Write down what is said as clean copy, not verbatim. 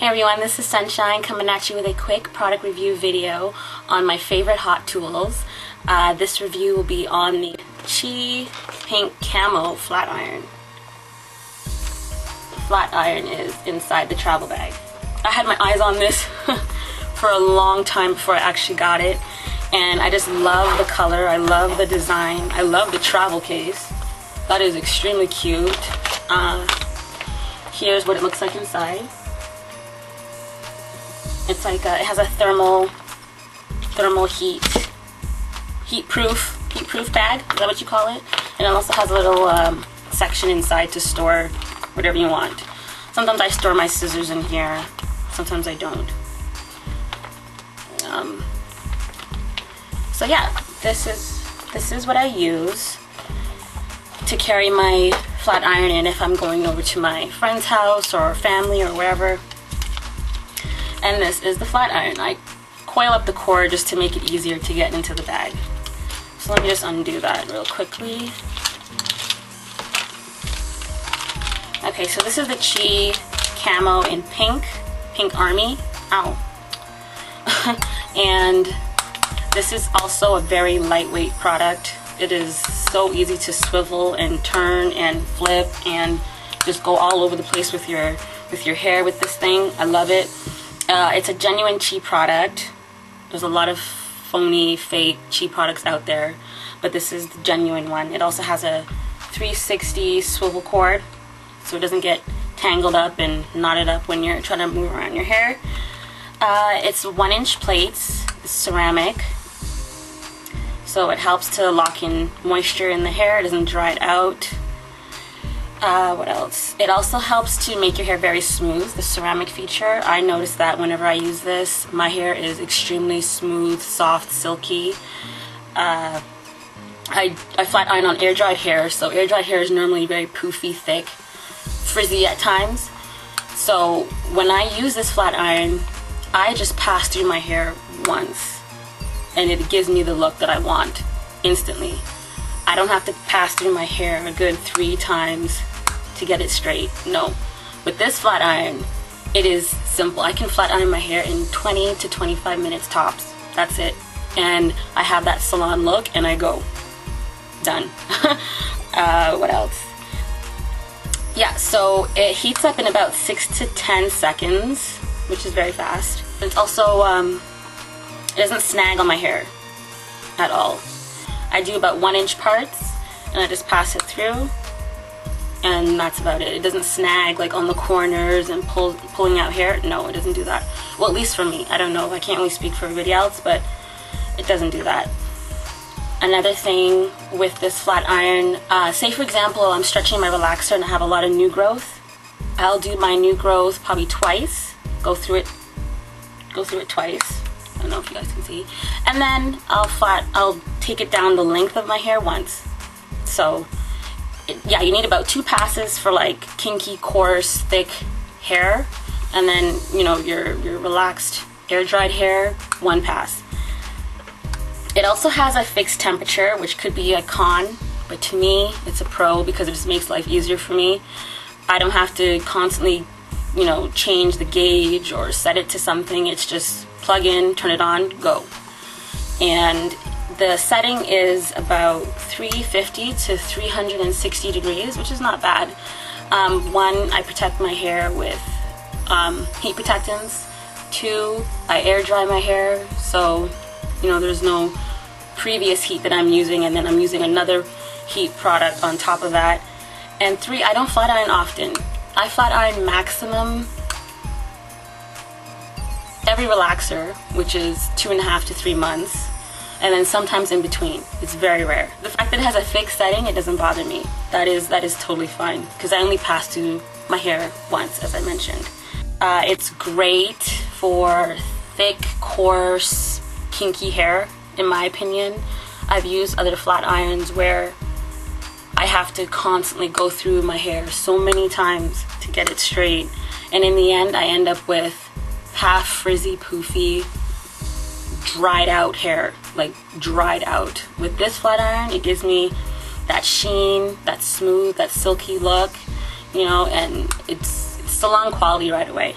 Hey everyone, this is Sunshine coming at you with a quick product review video on my favorite hot tools. This review will be on the Chi Pink Camo Flat Iron. The flat iron is inside the travel bag. I had my eyes on this for a long time before I actually got it, and I just love the color, I love the design, I love the travel case. That is extremely cute. Here's what it looks like inside. It's like it has a thermal heat-proof bag. Is that what you call it? And it also has a little section inside to store whatever you want. Sometimes I store my scissors in here. Sometimes I don't. So yeah, this is what I use to carry my flat iron in if I'm going over to my friend's house or family or wherever. And this is the flat iron. I coil up the cord just to make it easier to get into the bag. So let me just undo that real quickly. Okay, so this is the Chi Camo in Pink Army. Ow. And this is also a very lightweight product. It is so easy to swivel and turn and flip and just go all over the place with your hair with this thing. I love it. It's a genuine Chi product. There's a lot of phony, fake Chi products out there, but this is the genuine one. It also has a 360 swivel cord, so it doesn't get tangled up and knotted up when you're trying to move around your hair. It's 1-inch plates, it's ceramic, so it helps to lock in moisture in the hair. It doesn't dry it out. What else? It also helps to make your hair very smooth, the ceramic feature. I noticed that whenever I use this, my hair is extremely smooth, soft, silky. I flat iron on air-dried hair, so air-dried hair is normally very poofy, thick, frizzy at times. So when I use this flat iron, I just pass through my hair once, and it gives me the look that I want instantly. I don't have to pass through my hair a good 3 times to get it straight. No. With this flat iron, it is simple. I can flat iron my hair in 20 to 25 minutes tops. That's it. And I have that salon look and I go. Done. What else? Yeah, so it heats up in about 6 to 10 seconds, which is very fast. It's also, it doesn't snag on my hair at all. I do about 1-inch parts, and I just pass it through, and that's about it. It doesn't snag like on the corners and pulling out hair. No, it doesn't do that. Well, at least for me. I don't know. I can't really speak for everybody else, but it doesn't do that. Another thing with this flat iron, say for example I'm stretching my relaxer and I have a lot of new growth. I'll do my new growth probably twice, go through it twice. I don't know if you guys can see. And then I'll take it down the length of my hair once. So yeah, you need about 2 passes for like kinky, coarse, thick hair, and then you know your relaxed air-dried hair, 1 pass. It also has a fixed temperature, which could be a con, but to me it's a pro because it just makes life easier for me. I don't have to constantly, you know, change the gauge or set it to something. It's just plug in, turn it on, go. And the setting is about 350 to 360 degrees, which is not bad. One, I protect my hair with heat protectants. 2, I air dry my hair, so you know there's no previous heat that I'm using, and then I'm using another heat product on top of that. And 3, I don't flat iron often. I flat iron maximum every relaxer, which is 2.5 to 3 months, and then sometimes in between. It's very rare. The fact that it has a fixed setting, it doesn't bother me. That is totally fine because I only pass through my hair once, as I mentioned. It's great for thick, coarse, kinky hair, in my opinion. I've used other flat irons where I have to constantly go through my hair so many times to get it straight, and in the end I end up with half frizzy, poofy, dried out hair, like dried out. With this flat iron, it gives me that sheen, that smooth, that silky look, you know, and it's salon quality right away.